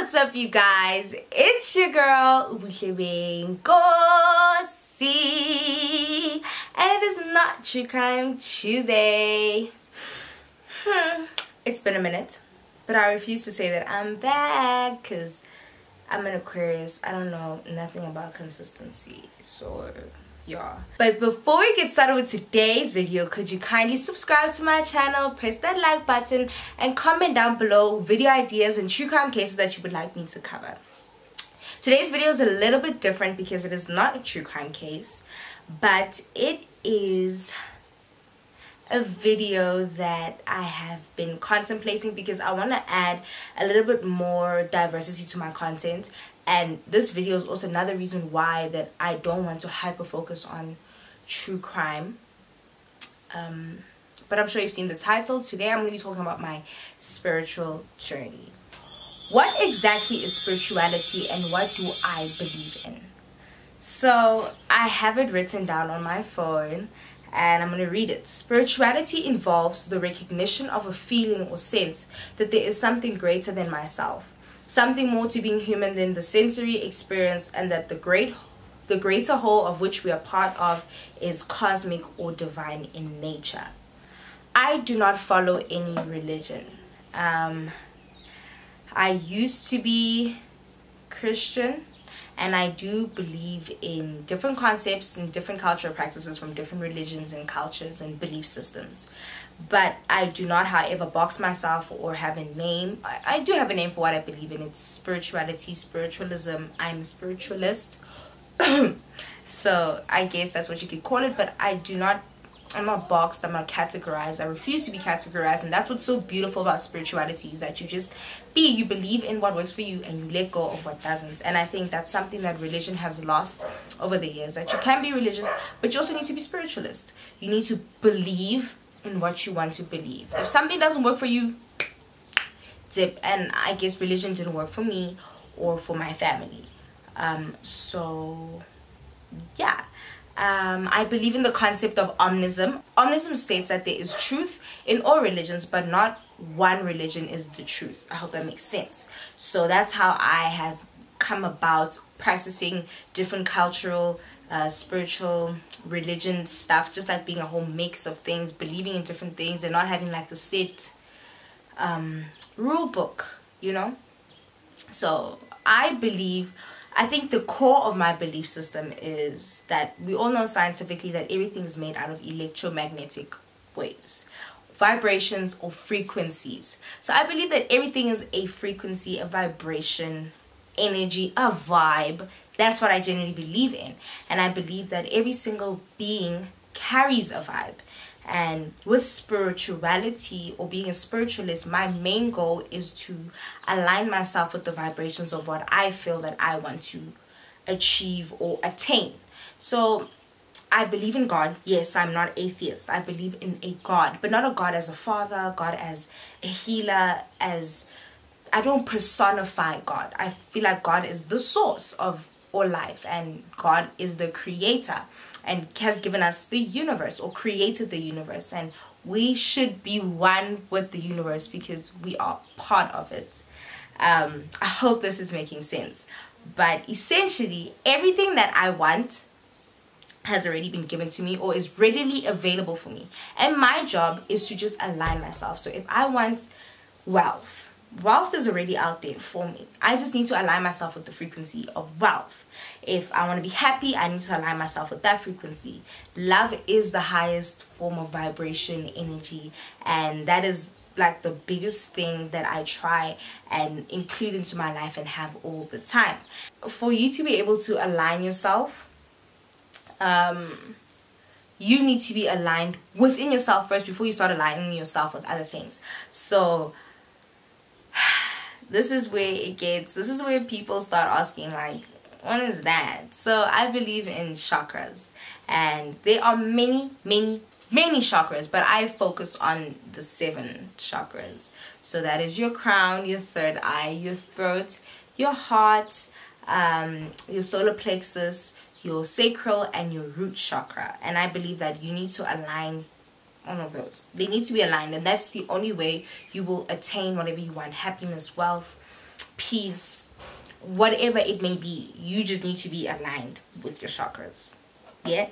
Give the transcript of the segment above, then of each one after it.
What's up, you guys? It's your girl Ubuhle Benkosi, and it is not True Crime Tuesday. It's been a minute, but I refuse to say that I'm back because I'm an Aquarius. I don't know nothing about consistency, so yeah. But before we get started with today's video, could you kindly subscribe to my channel, press that like button, and comment down below video ideas and true crime cases that you would like me to cover. Today's video is a little bit different because it is not a true crime case, but it is a video that I have been contemplating because I want to add a little bit more diversity to my content. And this video is also another reason why that I don't want to hyper focus on true crime. But I'm sure you've seen the title. Today I'm going to be talking about my spiritual journey. What exactly is spirituality and what do I believe in? So I have it written down on my phone and I'm going to read it. Spirituality involves the recognition of a feeling or sense that there is something greater than myself, something more to being human than the sensory experience, and that the greater whole of which we are part of is cosmic or divine in nature. I do not follow any religion. I used to be Christian, and I do believe in different concepts and different cultural practices from different religions and cultures and belief systems. But I do not, however, box myself or have a name. I do have a name for what I believe in. It's spirituality, spiritualism. I'm a spiritualist. So I guess that's what you could call it. But I'm not boxed, I'm not categorized. I refuse to be categorized. And that's what's so beautiful about spirituality, is that you just be, you believe in what works for you and you let go of what doesn't. And I think that's something that religion has lost over the years, that you can be religious, but you also need to be spiritualist. You need to believe in what you want to believe. If something doesn't work for you, dip. And I guess religion didn't work for me or for my family. So yeah. I believe in the concept of Omnism. Omnism states that there is truth in all religions, but not one religion is the truth. I hope that makes sense. So that's how I have come about practicing different cultural, spiritual, religion stuff, just like being a whole mix of things, believing in different things and not having like a set rule book, you know. So I think the core of my belief system is that we all know scientifically that everything's made out of electromagnetic waves, vibrations or frequencies. So I believe that everything is a frequency, a vibration, energy, a vibe. That's what I genuinely believe in. And I believe that every single being carries a vibe. And with spirituality or being a spiritualist, my main goal is to align myself with the vibrations of what I feel that I want to achieve or attain. So I believe in God. Yes, I'm not atheist. I believe in a God, but not a God as a father, God as a healer, as I don't personify God. I feel like God is the source of all life, and God is the creator and has given us the universe or created the universe, and we should be one with the universe because we are part of it. I hope this is making sense, but essentially everything that I want has already been given to me or is readily available for me, and my job is to just align myself. So if I want wealth, wealth is already out there for me. I just need to align myself with the frequency of wealth. If I want to be happy, I need to align myself with that frequency. Love is the highest form of vibration, energy, and that is like the biggest thing that I try and include into my life and have all the time. For you to be able to align yourself, you need to be aligned within yourself first before you start aligning yourself with other things. So this is where people start asking, like, what is that? So I believe in chakras, and there are many chakras, but I focus on the 7 chakras. So that is your crown, your third eye, your throat, your heart, your solar plexus, your sacral, and your root chakra. And I believe that you need to align all of those. They need to be aligned, and that's the only way you will attain whatever you want: happiness, wealth, peace, whatever it may be, you just need to be aligned with your chakras. Yeah.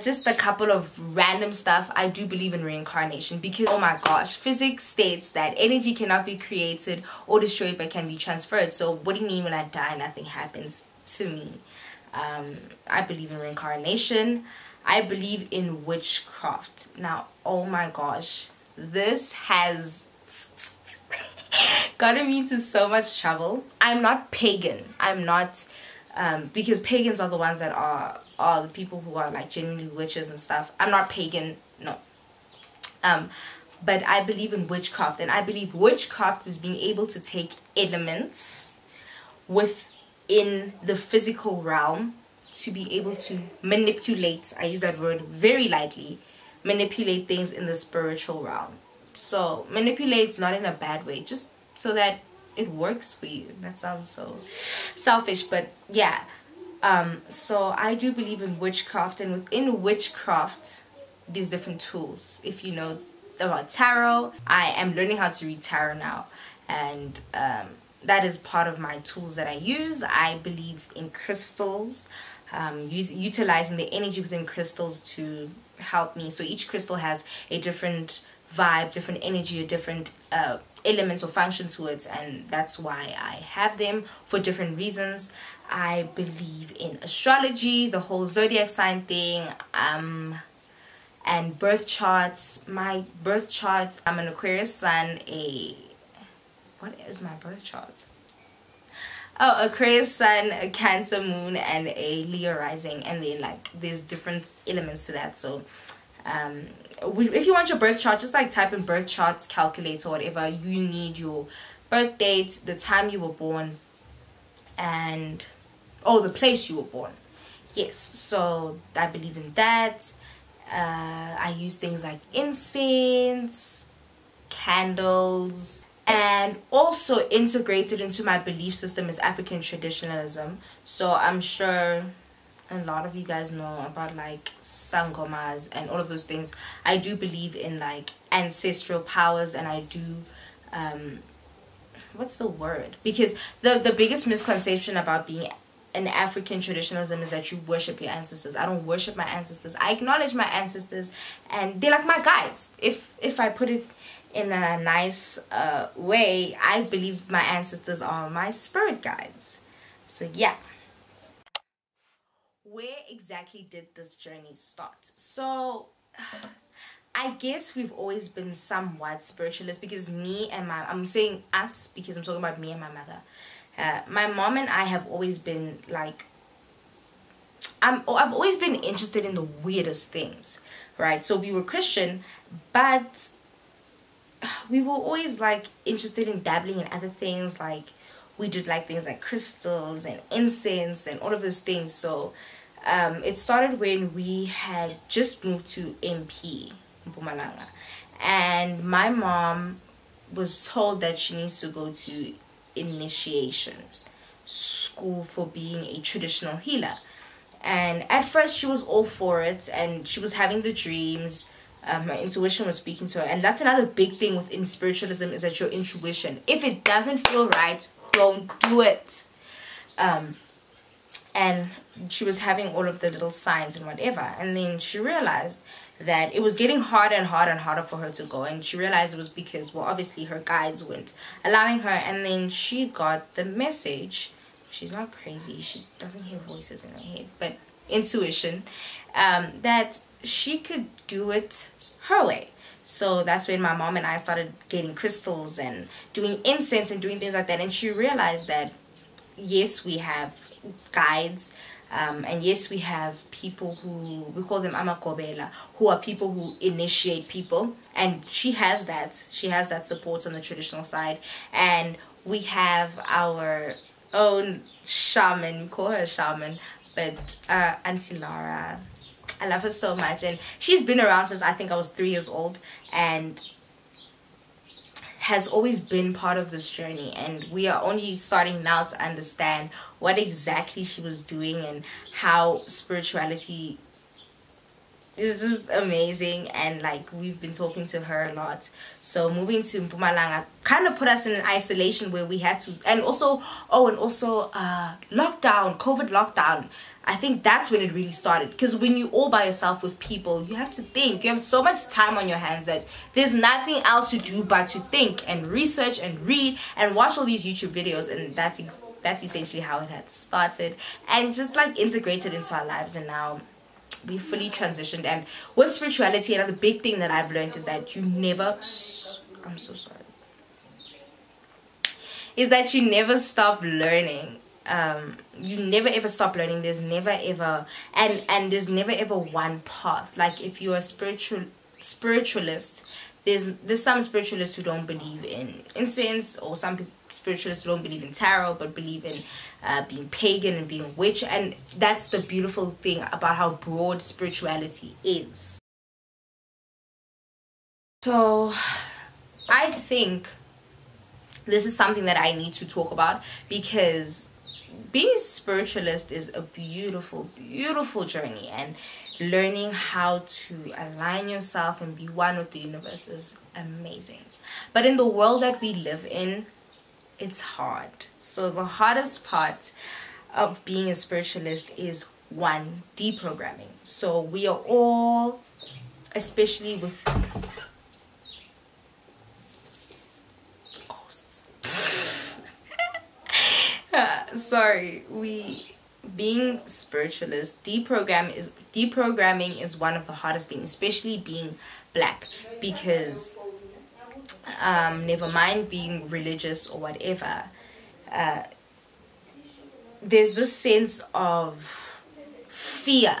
Just a couple of random stuff. I do believe in reincarnation because, oh my gosh, physics states that energy cannot be created or destroyed but can be transferred. So what do you mean when I die nothing happens to me? I believe in reincarnation. I believe in witchcraft. Now, oh my gosh, this has gotten me into so much trouble. I'm not pagan. I'm not, because pagans are the ones that are the people who are like genuinely witches and stuff. I'm not pagan, no. But I believe in witchcraft, and I believe witchcraft is being able to take elements within the physical realm to be able to manipulate, I use that word very lightly, manipulate things in the spiritual realm. So manipulate's not in a bad way, just so that it works for you. That sounds so selfish, but yeah. So I do believe in witchcraft, and within witchcraft, these different tools. If you know about tarot, I am learning how to read tarot now, and that is part of my tools that I use. I believe in crystals, utilizing the energy within crystals to help me. So each crystal has a different vibe, different energy, a different element or function to it, and that's why I have them for different reasons. I believe in astrology, the whole zodiac sign thing, and birth charts. My birth chart, I'm an Aquarius sun, what is my birth chart? Oh, Aquarius sun, a Cancer moon, and a Leo rising, and then like there's different elements to that. So if you want your birth chart, just like type in birth charts calculator, whatever you need, your birth date, the time you were born, and the place you were born. Yes, so I believe in that. I use things like incense, candles, and also integrated into my belief system is African traditionalism. So I'm sure a lot of you guys know about like sangomas and all of those things. I do believe in like ancestral powers, and I do what's the word, because the biggest misconception about being an African traditionalism is that you worship your ancestors. I don't worship my ancestors. I acknowledge my ancestors, and they're like my guides. If I put it in a nice way, I believe my ancestors are my spirit guides. So yeah. Where exactly did this journey start? So I guess we've always been somewhat spiritualist, because me and my, I'm saying us because I'm talking about me and my mother. My mom and I have always been like, I've always been interested in the weirdest things, right? So we were Christian, but we were always like interested in dabbling in other things. Like we did like things like crystals and incense and all of those things. So it started when we had just moved to MP, Mpumalanga, and my mom was told that she needs to go to initiation school for being a traditional healer. And at first she was all for it, and she was having the dreams. Her intuition was speaking to her, and that's another big thing within spiritualism, is that your intuition, if it doesn't feel right, don't do it. And she was having all of the little signs and whatever, and then she realized that it was getting harder and harder and harder for her to go, and she realized it was because, well, obviously her guides weren't allowing her. And then she got the message, she's not crazy, she doesn't hear voices in her head, but intuition, that she could do it her way. So that's when my mom and I started getting crystals and doing incense and doing things like that, and she realized that yes, we have guides, and yes, we have people who, we call them Amakobela, who are people who initiate people, and she has that support on the traditional side. And we have our own shaman, we call her a shaman, but Auntie Lara, I love her so much, and she's been around since I think I was 3 years old, and has always been part of this journey. And we are only starting now to understand what exactly she was doing and how spirituality It's just amazing, and like we've been talking to her a lot. So moving to Mpumalanga kind of put us in an isolation where we had to, and also lockdown, COVID lockdown. I think that's when it really started, because when you're all by yourself with people, you have to think. You have so much time on your hands that there's nothing else to do but to think and research and read and watch all these YouTube videos, and that's essentially how it had started and just like integrated into our lives. And now we fully transitioned. And with spirituality, another big thing that I've learned is that you never stop learning. You never ever stop learning. There's never ever and there's never ever one path. Like if you're a spiritualist, there's some spiritualists who don't believe in incense, or some spiritualists who don't believe in tarot but believe in being pagan and being a witch. And that's the beautiful thing about how broad spirituality is. So I think this is something that I need to talk about, because being a spiritualist is a beautiful, beautiful journey, and learning how to align yourself and be one with the universe is amazing. But in the world that we live in, it's hard. So the hardest part of being a spiritualist is one, deprogramming. So we are all, especially with being spiritualist, deprogramming is one of the hardest things, especially being black, because never mind being religious or whatever, there's this sense of fear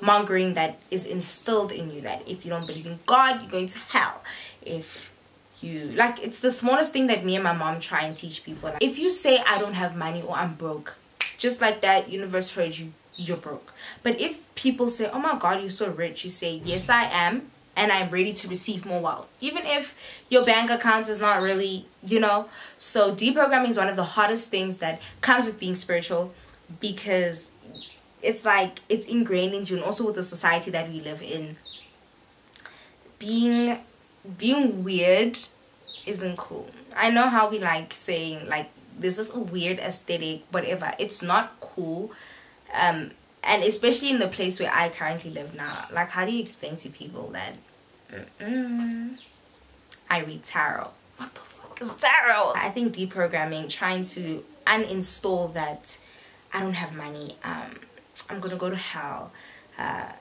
mongering that is instilled in you, that if you don't believe in God, you're going to hell. If you, like, it's the smallest thing that me and my mom try and teach people. Like, if you say I don't have money or I'm broke, just like that, universe heard you, you're broke. But if people say, oh my God, you're so rich, you say, yes I am, and I'm ready to receive more wealth, even if your bank account is not really, you know. So deprogramming is one of the hardest things that comes with being spiritual, because it's like it's ingrained in you. And also with the society that we live in, being weird isn't cool. I know how we like saying like this is a weird aesthetic, whatever, it's not cool. And especially in the place where I currently live now, like how do you explain to people that I read tarot? What the fuck is tarot? I think deprogramming, trying to uninstall that I don't have money, I'm gonna go to hell, I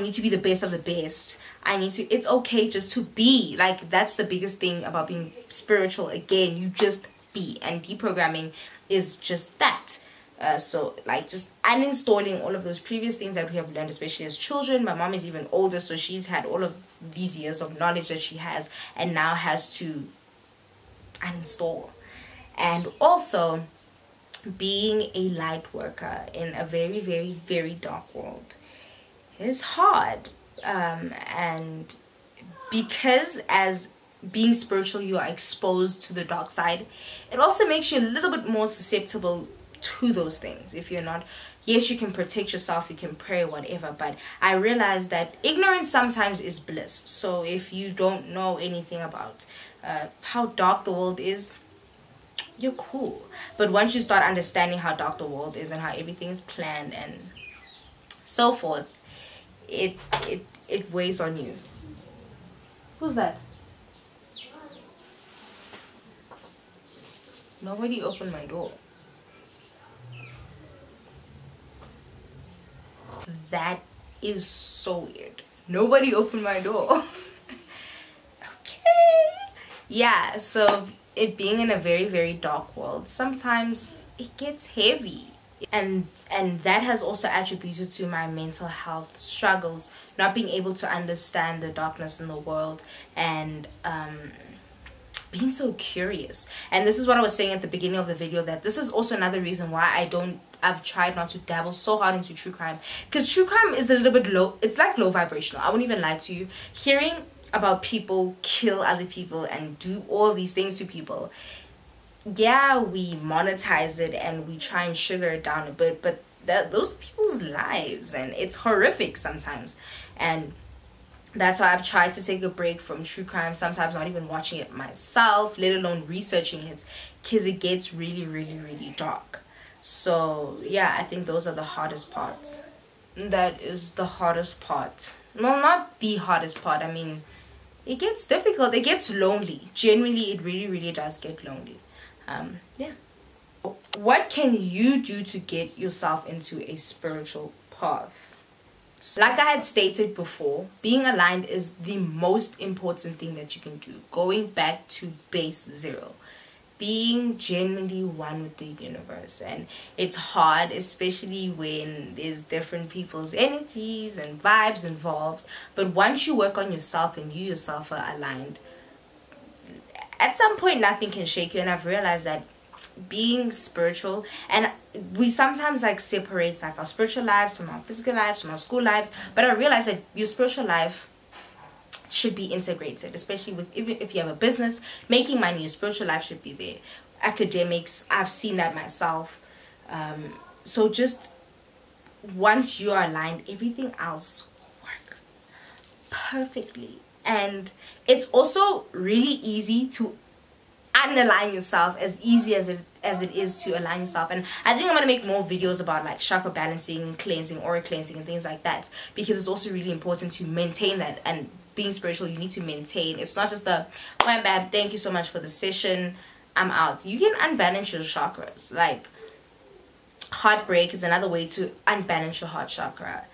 need to be the best of the best. It's okay just to be. Like, that's the biggest thing about being spiritual. Again, you just be. And deprogramming is just that. So, like, just uninstalling all of those previous things that we have learned, especially as children. My mom is even older, so she's had all of these years of knowledge that she has and now has to uninstall. And also, being a light worker in a very, very, very dark world is hard, and because as being spiritual you are exposed to the dark side, it also makes you a little bit more susceptible to those things. If you're not, yes, you can protect yourself, you can pray, whatever, but I realize that ignorance sometimes is bliss. So if you don't know anything about how dark the world is, you're cool. But once you start understanding how dark the world is and how everything is planned and so forth, it weighs on you. Who's that? Nobody opened my door. That is so weird. Nobody opened my door. Okay. Yeah, so it being in a very, very dark world, sometimes it gets heavy. And that has also attributed to my mental health struggles, not being able to understand the darkness in the world, and being so curious. And this is what I was saying at the beginning of the video, that this is also another reason why I've tried not to dabble so hard into true crime, because true crime is a little bit low. It's like low vibrational. I won't even lie to you. Hearing about people kill other people and do all of these things to people, yeah, we monetize it and we try and sugar it down a bit, but those people's lives, and it's horrific sometimes. And that's why I've tried to take a break from true crime, sometimes not even watching it myself, let alone researching it, because it gets really dark. So yeah, I think those are the hardest parts. That is the hardest part. Well, not the hardest part. I mean, it gets difficult. It gets lonely. Genuinely, it really does get lonely. Yeah. What can you do to get yourself into a spiritual path? Like I had stated before, being aligned is the most important thing that you can do. Going back to base zero. Being genuinely one with the universe. And it's hard, especially when there's different people's energies and vibes involved. But once you work on yourself and you yourself are aligned, at some point nothing can shake you. And I've realized that being spiritual, and we sometimes like separate like our spiritual lives from our physical lives, from our school lives. But I realized that your spiritual life should be integrated, especially with, even if you have a business, making money, your spiritual life should be there. Academics, I've seen that myself. So just once you are aligned, everything else works perfectly. And it's also really easy to unalign yourself, as easy as it is to align yourself. And I think I'm going to make more videos about like chakra balancing, cleansing, aura cleansing and things like that, because it's also really important to maintain that. And being spiritual, you need to maintain. It's not just the, "Wham bam, thank you so much for the session, I'm out." You can unbalance your chakras. Like heartbreak is another way to unbalance your heart chakra.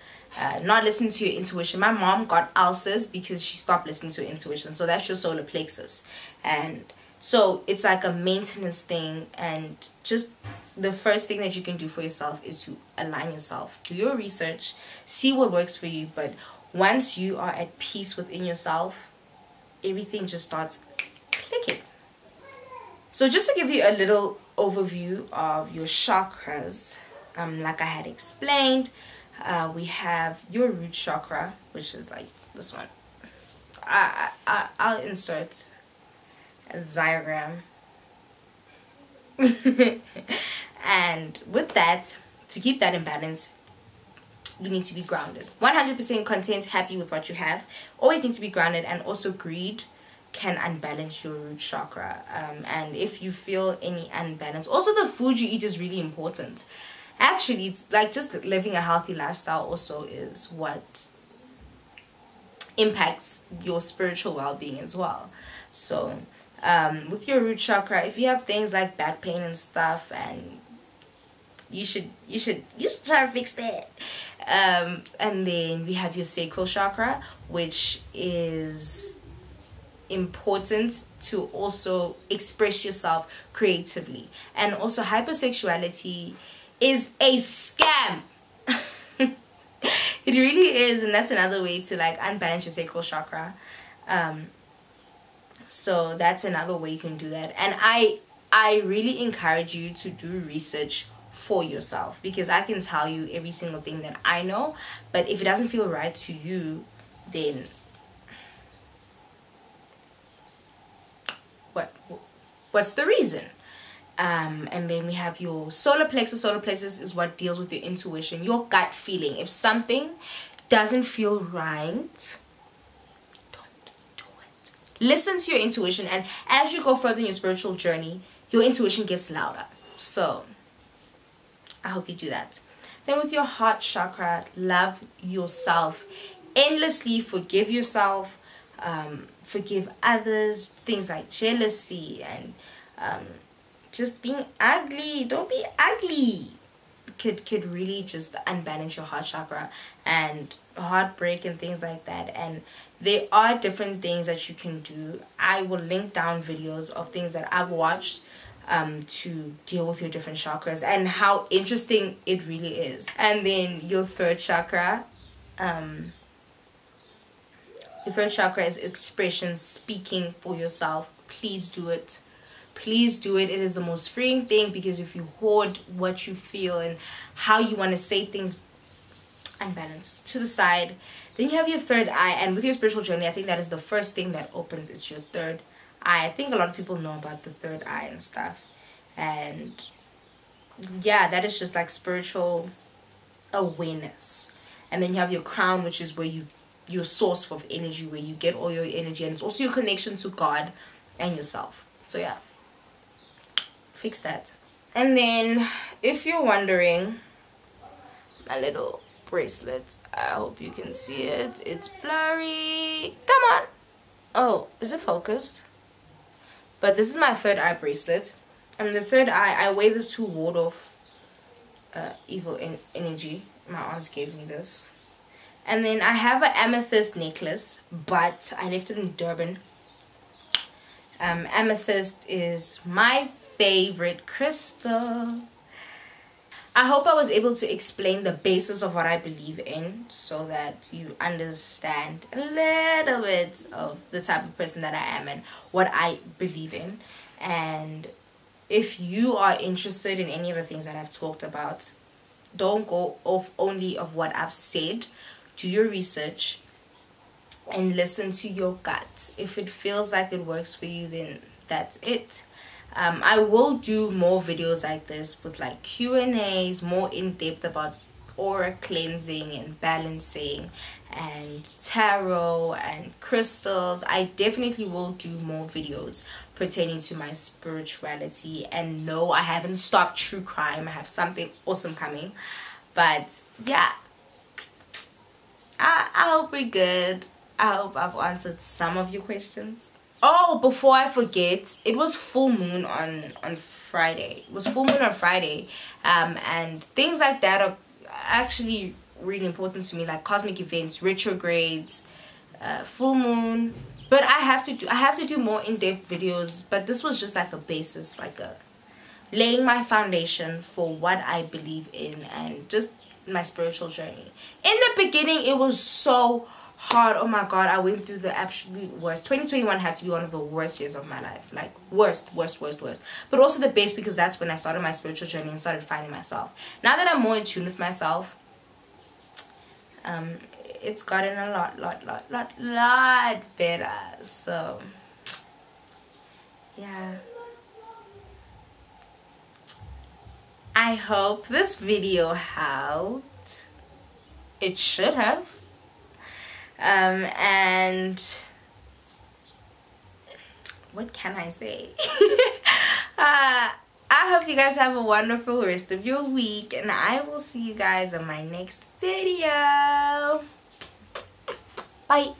Not listening to your intuition. My mom got ulcers because she stopped listening to her intuition. So that's your solar plexus. And so it's like a maintenance thing. And just the first thing that you can do for yourself is to align yourself. Do your research, see what works for you. But once you are at peace within yourself, everything just starts clicking. So just to give you a little overview of your chakras, like I had explained, we have your root chakra, which is like this one. I'll insert a diagram. And with that, to keep that in balance, you need to be grounded. 100% content, happy with what you have. Always need to be grounded. And also greed can unbalance your root chakra. And if you feel any unbalance, also the food you eat is really important. Actually, it's like just living a healthy lifestyle also is what impacts your spiritual well-being as well. So with your root chakra, if you have things like back pain and stuff, and you should try to fix that. And then we have your sacral chakra, which is important to also express yourself creatively. And also hypersexuality is a scam. It really is. And that's another way to like unbalance your sacral chakra. So that's another way you can do that. And I really encourage you to do research for yourself, because I can tell you every single thing that I know, but if it doesn't feel right to you, then what's the reason? And then we have your solar plexus. Solar plexus is what deals with your intuition, your gut feeling. If something doesn't feel right, don't do it. Listen to your intuition, and as you go further in your spiritual journey, your intuition gets louder. So I hope you do that. Then with your heart chakra, love yourself endlessly, forgive yourself, forgive others, things like jealousy and just being ugly. Don't be ugly. Could really just unbalance your heart chakra, and heartbreak and things like that. And there are different things that you can do. I will link down videos of things that I've watched to deal with your different chakras and how interesting it really is. And then your third chakra, is expression, speaking for yourself. Please do it. Please do it. It is the most freeing thing, because if you hoard what you feel and how you want to say things, unbalanced, to the side. Then you have your third eye, and with your spiritual journey, I think that is the first thing that opens. It's your third eye. I think a lot of people know about the third eye and stuff. And yeah, that is just like spiritual awareness. And then you have your crown, which is where you, your source of energy, where you get all your energy, and it's also your connection to God and yourself. So yeah, fix that. And then if you're wondering, my little bracelet, I hope you can see it, it's blurry, come on. Oh, is it focused? But this is my third eye bracelet, and the third eye, I wear this to ward off evil energy. My aunt gave me this. And then I have an amethyst necklace, but I left it in Durban. Amethyst is my favorite crystal. I hope I was able to explain the basis of what I believe in, so that you understand a little bit of the type of person that I am and what I believe in. And if you are interested in any of the things that I've talked about, don't go off only of what I've said. Do your research and listen to your gut. If it feels like it works for you, then that's it. I will do more videos like this with like Q&As, more in depth about aura cleansing and balancing and tarot and crystals. I definitely will do more videos pertaining to my spirituality. And no, I haven't stopped true crime. I have something awesome coming. But yeah, I hope we're good. I hope I've answered some of your questions. Oh, before I forget, it was full moon on Friday. It was full moon on Friday. And things like that are actually really important to me, like cosmic events, retrogrades, full moon. But I have to do more in-depth videos, but this was just like a basis, like a laying my foundation for what I believe in and just my spiritual journey. In the beginning, it was so hard. Oh my god, I went through the absolute worst. 2021 had to be one of the worst years of my life, like worst, but also the best, because that's when I started my spiritual journey and started finding myself. Now that I'm more in tune with myself, it's gotten a lot better. So yeah, I hope this video helped. It should have. And what can I say? I hope you guys have a wonderful rest of your week, and I will see you guys in my next video. Bye.